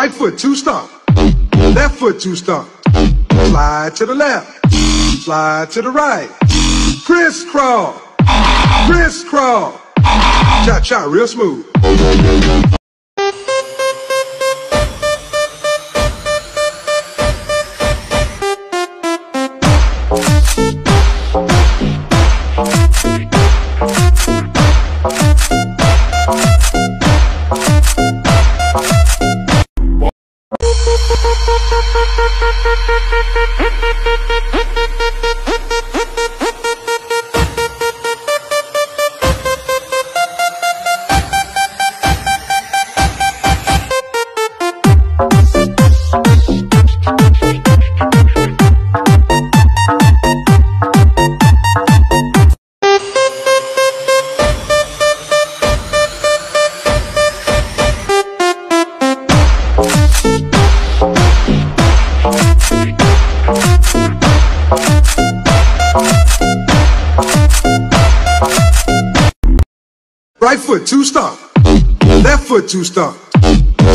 Right foot, two stomp. Left foot, two stomp. Slide to the left. Slide to the right. Crisscross. Crisscross. Cha-cha, real smooth. Right foot, two stomp. Left foot, two stomp.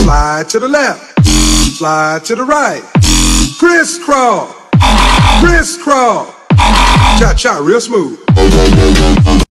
Slide to the left. Slide to the right. Crisscross. Crisscross. Cha-cha, real smooth.